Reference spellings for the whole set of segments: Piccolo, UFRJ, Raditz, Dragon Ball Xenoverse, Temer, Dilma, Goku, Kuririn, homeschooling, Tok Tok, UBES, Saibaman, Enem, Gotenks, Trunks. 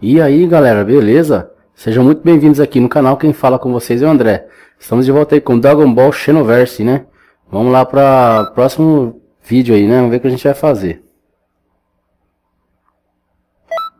E aí galera, beleza? Sejam muito bem-vindos aqui no canal, quem fala com vocês é o André. Estamos de volta aí com Dragon Ball Xenoverse, né? Vamos lá para o próximo vídeo aí, né? Vamos ver o que a gente vai fazer.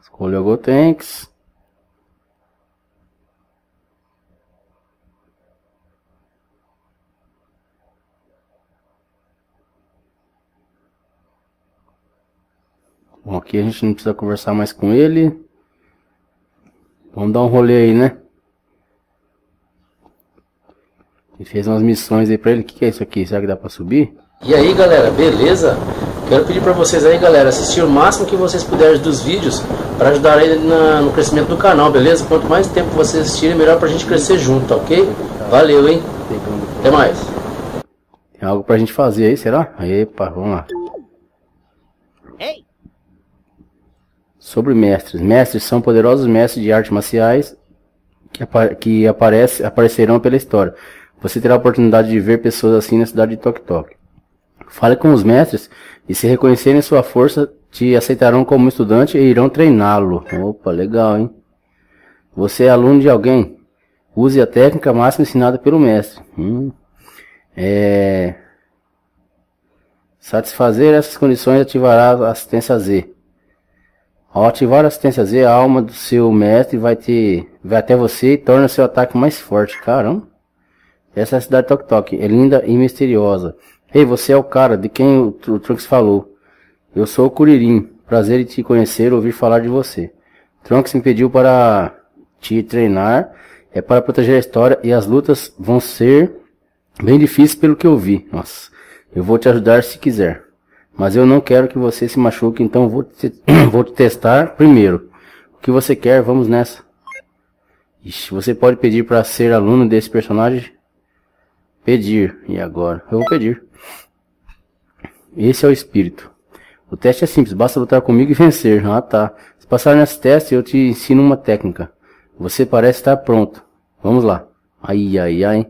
Escolha o Gotenks. Bom, aqui a gente não precisa conversar mais com ele. Vamos dar um rolê aí, né? A gente fez umas missões aí pra ele. O que é isso aqui? Será que dá pra subir? E aí galera, beleza? Quero pedir pra vocês aí galera, assistir o máximo que vocês puderem dos vídeos para ajudar aí no crescimento do canal, beleza? Quanto mais tempo vocês assistirem, melhor pra gente crescer junto, ok? Valeu, hein? Até mais. Tem algo pra gente fazer aí, será? Epa, vamos lá. Sobre mestres. Mestres são poderosos mestres de artes marciais que aparecerão pela história. Você terá a oportunidade de ver pessoas assim na cidade de Tok Tok. Fale com os mestres e, se reconhecerem sua força, te aceitarão como estudante e irão treiná-lo. Opa, legal, hein? Você é aluno de alguém? Use a técnica máxima ensinada pelo mestre. Satisfazer essas condições ativará a assistência Z. Ao ativar a assistência Z, a alma do seu mestre vai até você e torna seu ataque mais forte. Caramba! Essa é a cidade de Tok Tok. É linda e misteriosa. Ei, você é o cara de quem o Trunks falou. Eu sou o Kuririn. Prazer em te conhecer, ouvir falar de você. Trunks me pediu para te treinar. É para proteger a história e as lutas vão ser bem difíceis pelo que eu vi. Nossa, eu vou te ajudar se quiser. Mas eu não quero que você se machuque, então vou te testar primeiro. O que você quer? Vamos nessa. Ixi, você pode pedir para ser aluno desse personagem? Pedir. E agora? Eu vou pedir. Esse é o espírito. O teste é simples, basta lutar comigo e vencer. Ah, tá. Se passar nesse teste, eu te ensino uma técnica. Você parece estar pronto. Vamos lá. Ai, ai, ai.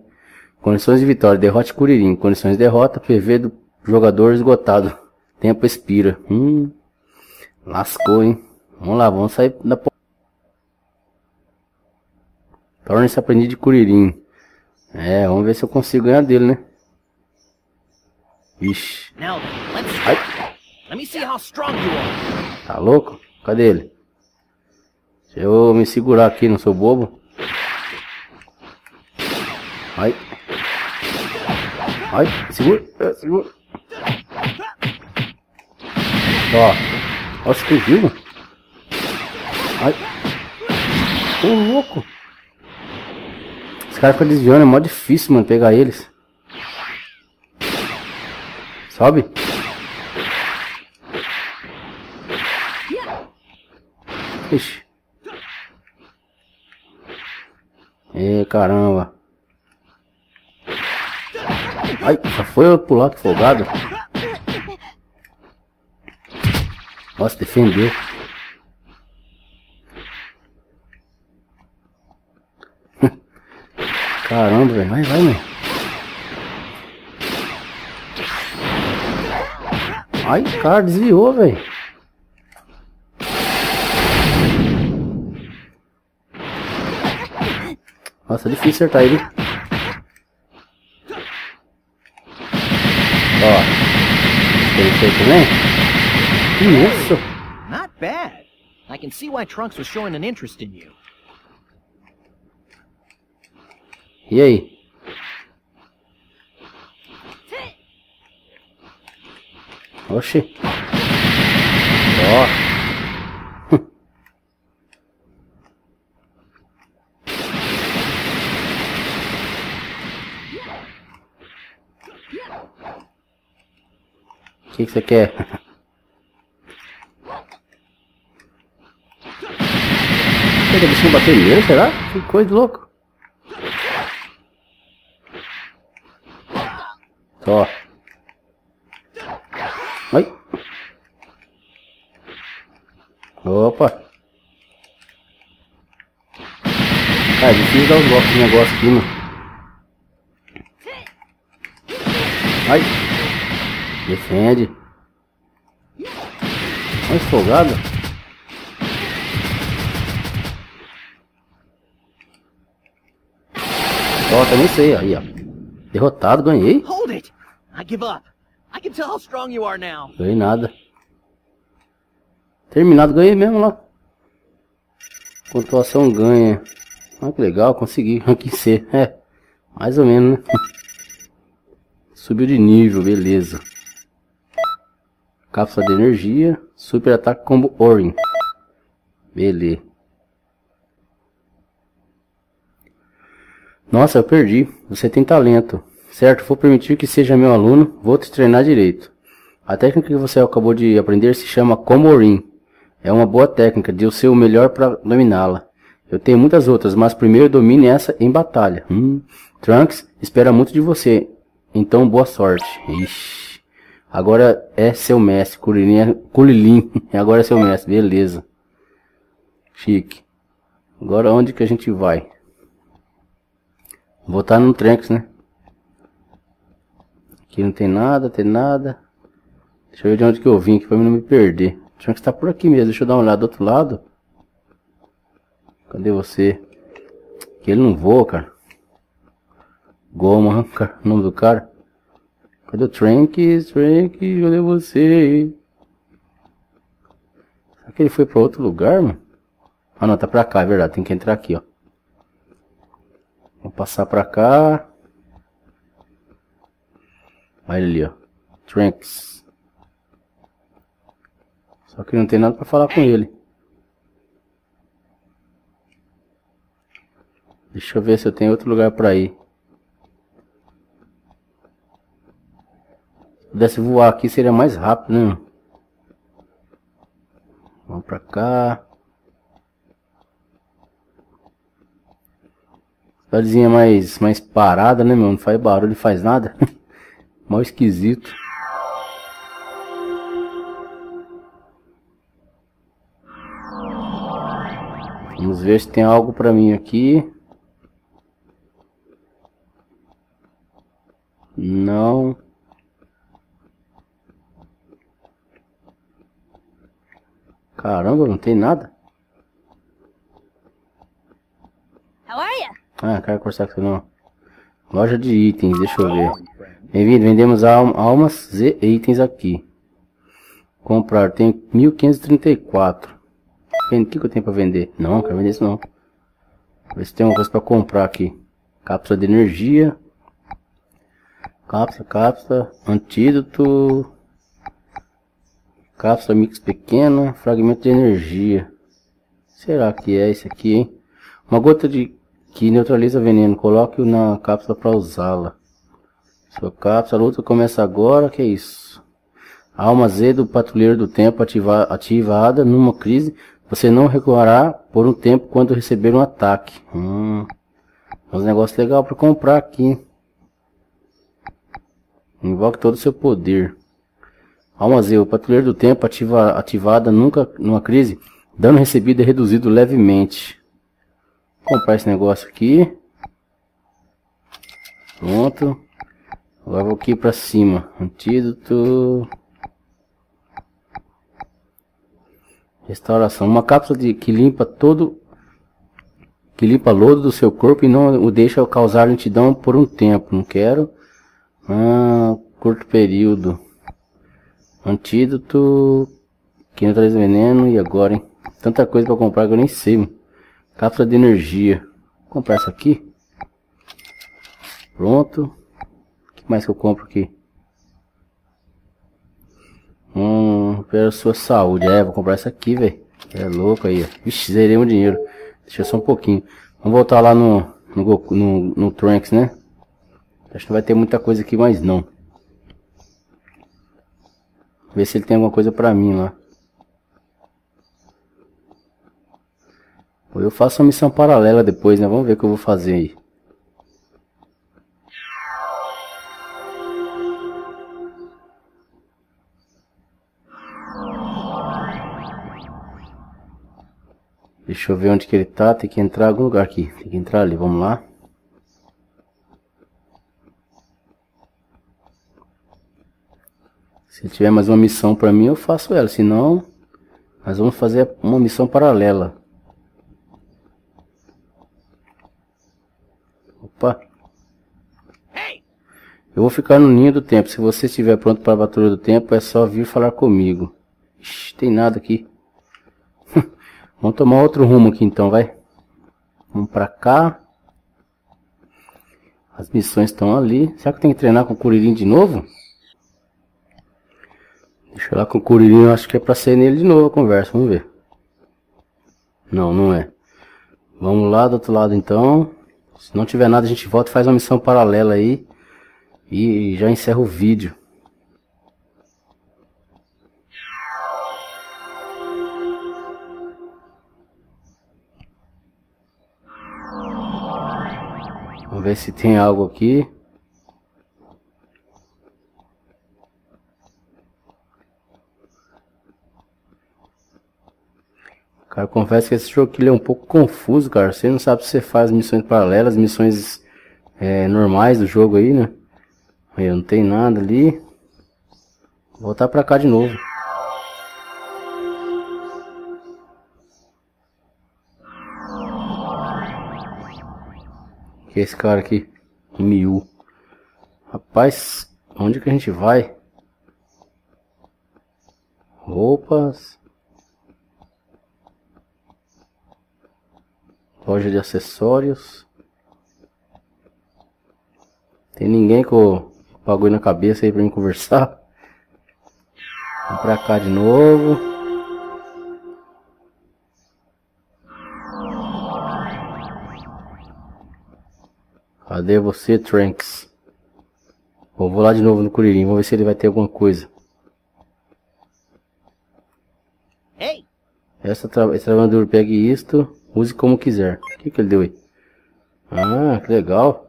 Condições de vitória. Derrote Kuririn. Condições de derrota. PV do jogador esgotado. Tempo expira. Lascou, hein? Vamos lá, vamos sair da... Torne-se aprendiz de Kuririn. É, vamos ver se eu consigo ganhar dele, né? Vixe. Tá louco? Cadê ele? Deixa eu me segurar aqui, não sou bobo. Ai. Ai, segura, segura. Ó, ó, você viu, mano? Ai, tô louco. Os caras ficam desviando, é mó difícil, mano, pegar eles. Sobe. Ixi. Ê, caramba. Ai, já foi eu pular, que folgado. Nossa, defendeu. Caramba, velho. Vai, vai, velho. Ai, cara, desviou, velho. Nossa, é difícil acertar ele. Ó. Perfeito, também. Nossa. Not bad. I can see why Trunks was showing an interest in you. E aí? Oxi. Ó. Oh. O que você quer? Será que não bateu nele, será? Que coisa de louco. Ó. Ai. Opa. Ah, é difícil dar os blocos de negócio aqui, mano. Ai. Defende. Olha esse folgado. derrota, nem sei, aí, ó. Derrotado, ganhei. Ganhei nada. Terminado, ganhei mesmo lá. Pontuação ganha. Ah, que legal, consegui. Ranking C. É, mais ou menos, né? Subiu de nível, beleza. Cápsula de energia. Super ataque combo Orin. Beleza. Nossa, eu perdi. Você tem talento. Certo, vou permitir que seja meu aluno. Vou te treinar direito. A técnica que você acabou de aprender se chama combo Orin. É uma boa técnica, deu seu melhor para dominá-la. Eu tenho muitas outras, mas primeiro domine essa em batalha. Trunks espera muito de você, então boa sorte. Ixi. Agora é seu mestre, Kuririn. Agora é seu mestre, beleza. Chique. Agora onde que a gente vai? Botar no Trunks, né? Aqui não tem nada, tem nada. Deixa eu ver de onde que eu vim, aqui para mim não me perder. Trunks tá por aqui mesmo, deixa eu dar uma olhada do outro lado. Cadê você? Que ele não voa, cara. Goma, cara, o nome do cara. Cadê o Trunks? Trunks, cadê você? Será que ele foi pra outro lugar, mano? Ah não, tá pra cá, é verdade, tem que entrar aqui, ó. Vou passar pra cá. Olha ali, ó. Trunks. Só que não tem nada pra falar com ele. Deixa eu ver se eu tenho outro lugar pra ir. Se pudesse voar aqui seria mais rápido, né? Vamos pra cá. Cidadezinha mais parada, né, meu? Não faz barulho, não faz nada. Mal esquisito. Vamos ver se tem algo pra mim aqui. Não. Caramba, não tem nada. Ah, quero conversar com você não. Loja de itens, deixa eu ver. Bem-vindo, vendemos almas e itens aqui. Comprar, tem 1534. O que eu tenho para vender? Não, não quero vender isso não. Ver se tem uma coisa para comprar aqui. Cápsula de energia. Cápsula. Antídoto. Cápsula mix pequena. Fragmento de energia. Será que é esse aqui, hein? Uma gota de que neutraliza veneno. Coloque-o na cápsula para usá-la. Sua cápsula. A luta começa agora. Que é isso? Alma Z do patrulheiro do tempo ativada numa crise. Você não recuará por um tempo quando receber um ataque. É um negócio legal para comprar aqui. Invoque todo o seu poder. Alma Z, o patrulheiro do tempo ativada nunca numa crise. Dano recebido é reduzido levemente. Vou comprar esse negócio aqui. Pronto. Agora vou aqui para cima. Antídoto. Restauração, uma cápsula que limpa lodo do seu corpo e não o deixa causar lentidão por um tempo. Não quero. Curto período. Antídoto que neutraliza veneno. E agora, hein? Tanta coisa para comprar que eu nem sei, mano. Cápsula de energia. Vou comprar essa aqui. Pronto. O que mais que eu compro aqui? Pela sua saúde. É, vou comprar essa aqui, velho. É louco aí, ó. Ixi, zerei meu dinheiro. Deixa só um pouquinho. Vamos voltar lá no Trunks, né? Acho que não vai ter muita coisa aqui, mas não. Ver se ele tem alguma coisa pra mim lá. Eu faço uma missão paralela depois, né? Vamos ver o que eu vou fazer aí. Deixa eu ver onde que ele tá, tem que entrar em algum lugar aqui, tem que entrar ali, vamos lá. Se tiver mais uma missão pra mim, eu faço ela, se não, nós vamos fazer uma missão paralela. Opa, Eu vou ficar no ninho do tempo. Se você estiver pronto para a batalha do tempo, é só vir falar comigo. Ixi, tem nada aqui. Vamos tomar outro rumo aqui então, vai. Vamos pra cá. As missões estão ali. Será que eu tenho que treinar com o Kuririn de novo? Deixa eu ir lá com o Kuririn. Acho que é pra ser nele de novo a conversa. Vamos ver. Não, não é. Vamos lá do outro lado então. Se não tiver nada a gente volta e faz uma missão paralela aí. E já encerra o vídeo. Vamos ver se tem algo aqui. Cara, confesso que esse jogo aqui é um pouco confuso, cara. Você não sabe se você faz missões paralelas, missões normais do jogo aí, né? Aí, não tem nada ali. Vou voltar pra cá de novo. Que é esse cara aqui? Miu. Rapaz, onde que a gente vai? Roupas. Loja de acessórios. Tem ninguém com bagulho na cabeça aí pra mim conversar. Vamos pra cá de novo. Cadê você, Trunks? Bom, vou lá de novo no Kuririn, vamos ver se ele vai ter alguma coisa. Ei! Esse trabalhador, pegue isto, use como quiser. O que que ele deu aí? Ah, que legal.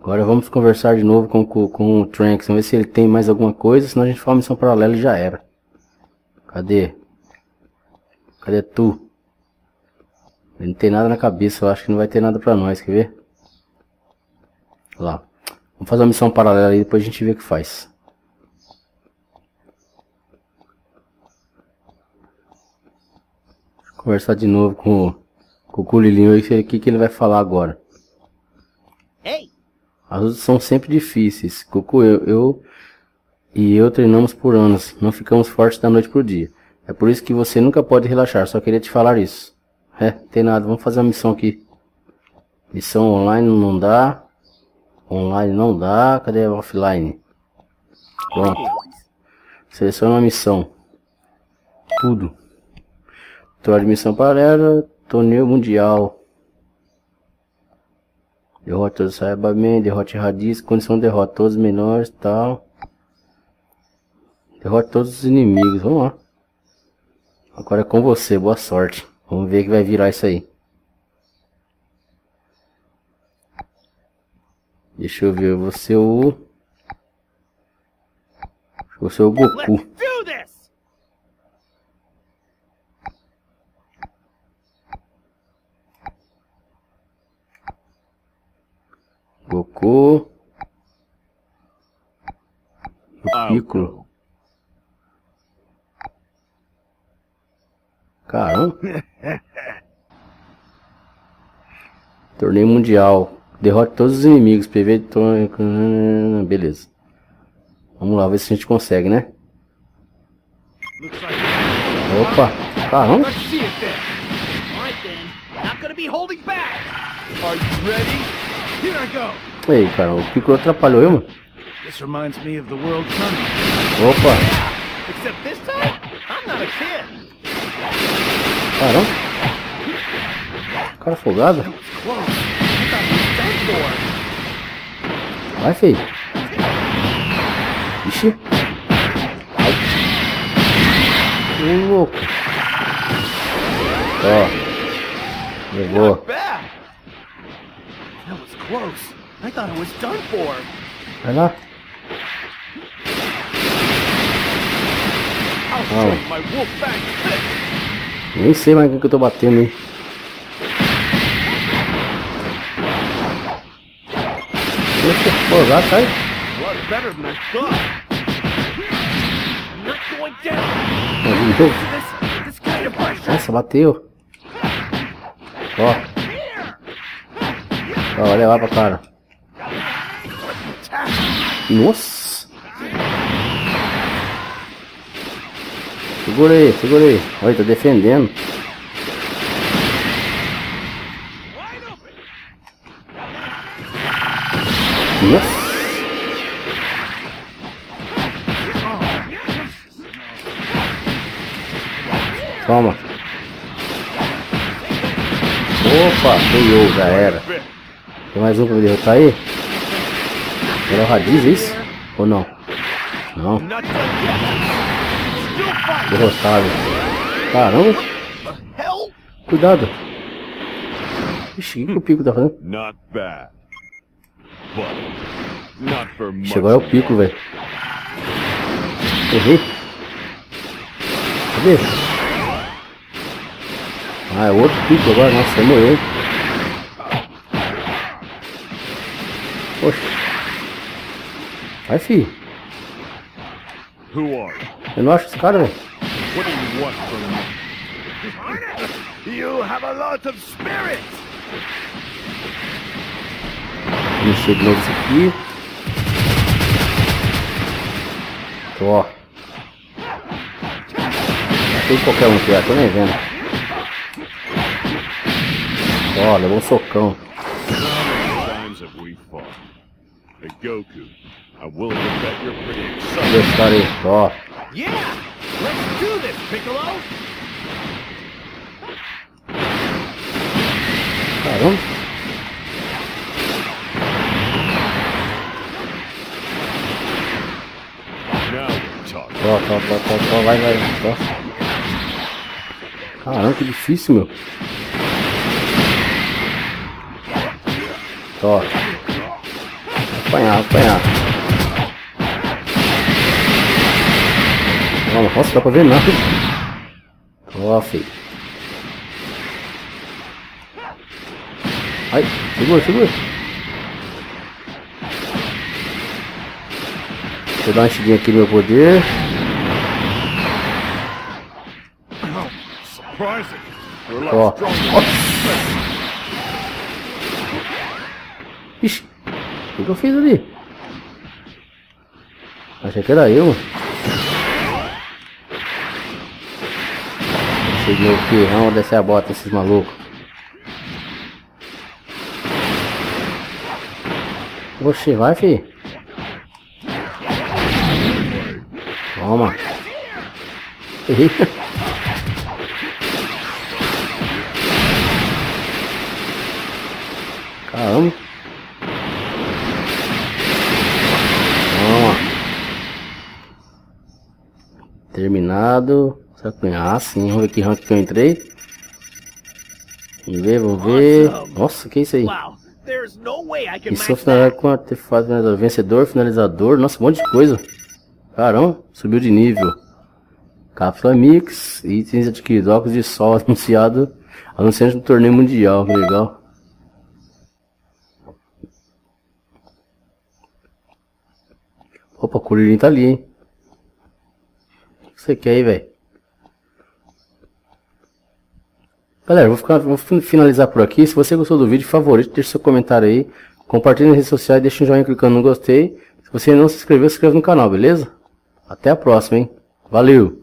Agora vamos conversar de novo com o Trunks, vamos ver se ele tem mais alguma coisa, senão a gente faz uma missão paralela e já era. Cadê? Cadê tu? Ele não tem nada na cabeça, eu acho que não vai ter nada pra nós, quer ver? Lá. Vamos fazer uma missão paralela aí, depois a gente vê o que faz. Deixa eu conversar de novo com o Kuririn, o que ele vai falar agora. Ei! As lutas são sempre difíceis. Goku, eu treinamos por anos, não ficamos fortes da noite pro dia. É por isso que você nunca pode relaxar, só queria te falar isso. É, não tem nada, vamos fazer uma missão aqui. Missão online não dá. Online não dá, cadê a offline? Pronto. Seleciona uma missão. Tudo. Torneio de missão paralela, torneio mundial. Derrota do Saibaman, derrote Raditz, condição de derrota todos os menores, tal. Derrota todos os inimigos, vamos lá. Agora é com você, boa sorte. Vamos ver que vai virar isso aí. Deixa eu ver, eu vou ser o... Vou ser o Goku. Goku. O Piccolo. Caramba. Torneio mundial. Derrote todos os inimigos. PV de torneio. Beleza. Vamos lá, ver se a gente consegue, né? Opa. Caramba. Ei, cara. O Piccolo atrapalhou eu, mano. Opa. Caramba! Cara folgado! Vai, filho! Ixi! Que louco! Ó! Levou! Vai lá! Vamos! Nem sei mais o que eu tô batendo, hein? Deixa eu posar, sai. Nossa, bateu. Ó. Olha lá pra cara. Nossa. Segura aí, segura aí. Olha, tá defendendo. Nossa. Toma. Opa, ganhou, já era. Tem mais um pra me derrotar aí? Era o Raditz, isso? Ou não? Não. Derrotado. Caramba. Cuidado. Ixi, o que o Pico tá fazendo? Chegou é o Pico, velho. Errei. Cadê? Ah, é outro Pico agora, nossa, morreu. Poxa. Vai, filho. Eu não acho os caras, velho. Mexer de novo isso aqui. Então, ó. Tem qualquer um que é, tô nem vendo. Olha, levou um socão. Deixar ele, ó. Caramba. Ó, vai. Ó. Caramba, que difícil, meu. Ó, apanhar. Nossa, dá pra ver nada. Ó, filho. Ai, segura. Deixa eu dar uma enxidinha aqui no meu poder. Ó. Ixi, o que eu fiz ali? Achei que era eu. Achei de novo aqui, vamos descer a bota esses malucos. Oxi, vai, filho. Toma. Errei. Caramba. Terminado. Ah, sim, vamos ver que rank que eu entrei. Vamos ver. Nossa, que é isso aí? E sou finalizador, vencedor, finalizador. Nossa, um monte de coisa. Caramba, subiu de nível. Cápsula Mix, itens adquiridos, óculos de sol anunciante do torneio mundial. Legal. Opa, o Kuririn tá ali, hein? Você quer aí, velho? Galera, vou finalizar por aqui. Se você gostou do vídeo, favorito, deixe seu comentário aí. Compartilhe nas redes sociais, deixe um joinha clicando no gostei. Se você ainda não se inscreveu, se inscreva no canal, beleza? Até a próxima, hein? Valeu!